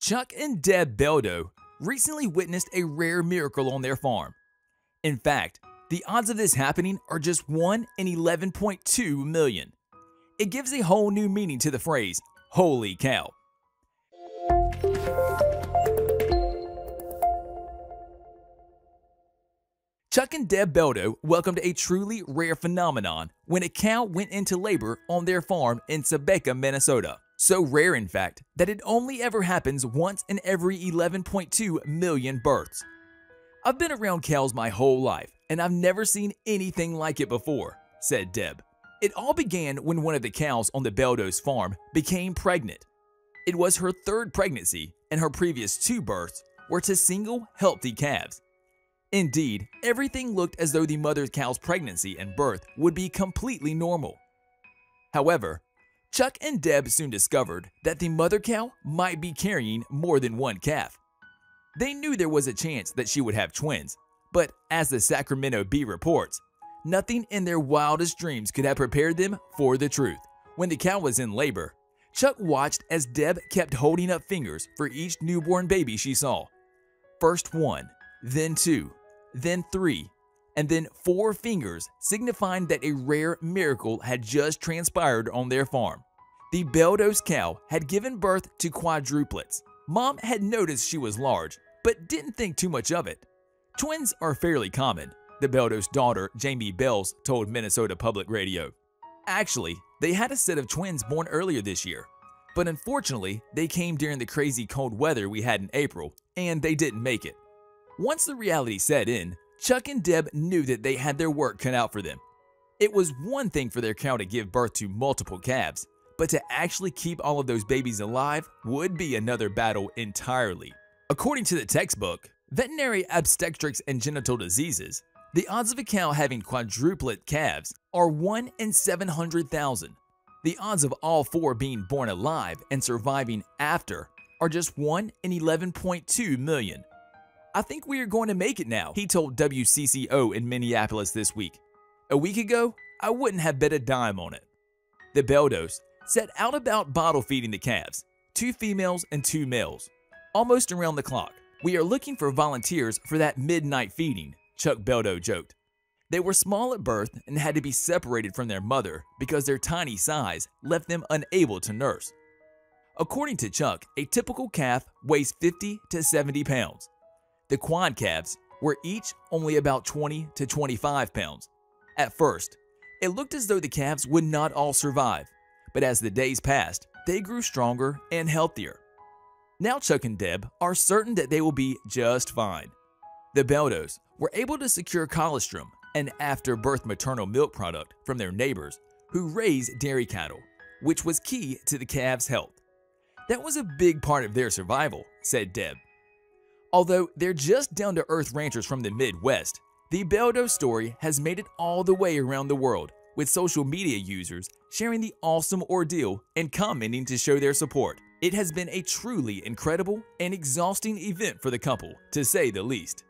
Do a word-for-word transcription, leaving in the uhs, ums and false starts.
Chuck and Deb Beldo recently witnessed a rare miracle on their farm. In fact, the odds of this happening are just one in eleven point two million. It gives a whole new meaning to the phrase, holy cow. Chuck and Deb Beldo welcomed a truly rare phenomenon when a cow went into labor on their farm in Sebeka, Minnesota. So rare, in fact, that it only ever happens once in every eleven point two million births. I've been around cows my whole life, and I've never seen anything like it before, said Deb. It all began when one of the cows on the Beldo's farm became pregnant. It was her third pregnancy, and her previous two births were to single, healthy calves. Indeed, everything looked as though the mother cow's pregnancy and birth would be completely normal. However, Chuck and Deb soon discovered that the mother cow might be carrying more than one calf. They knew there was a chance that she would have twins, but as the Sacramento Bee reports, nothing in their wildest dreams could have prepared them for the truth. When the cow was in labor, Chuck watched as Deb kept holding up fingers for each newborn baby she saw. First one, then two, then three, and then four fingers, signifying that a rare miracle had just transpired on their farm. The Beldo's cow had given birth to quadruplets. Mom had noticed she was large, but didn't think too much of it. Twins are fairly common, the Beldo's daughter, Jamie Bells, told Minnesota Public Radio. Actually, they had a set of twins born earlier this year, but unfortunately, they came during the crazy cold weather we had in April, and they didn't make it. Once the reality set in, Chuck and Deb knew that they had their work cut out for them. It was one thing for their cow to give birth to multiple calves, but to actually keep all of those babies alive would be another battle entirely. According to the textbook, Veterinary Obstetrics and Genital Diseases, the odds of a cow having quadruplet calves are one in seven hundred thousand. The odds of all four being born alive and surviving after are just one in eleven point two million. I think we are going to make it now, he told W C C O in Minneapolis this week. A week ago, I wouldn't have bet a dime on it. The Beldos set out about bottle feeding the calves, two females and two males, almost around the clock. We are looking for volunteers for that midnight feeding, Chuck Beldo joked. They were small at birth and had to be separated from their mother because their tiny size left them unable to nurse. According to Chuck, a typical calf weighs fifty to seventy pounds. The quad calves were each only about twenty to twenty-five pounds. At first, it looked as though the calves would not all survive, but as the days passed, they grew stronger and healthier. Now Chuck and Deb are certain that they will be just fine. The Beldos were able to secure colostrum, an after-birth maternal milk product, from their neighbors who raise dairy cattle, which was key to the calves' health. That was a big part of their survival, said Deb. Although they're just down-to-earth ranchers from the Midwest, the Beldo story has made it all the way around the world, with social media users sharing the awesome ordeal and commenting to show their support. It has been a truly incredible and exhausting event for the couple, to say the least.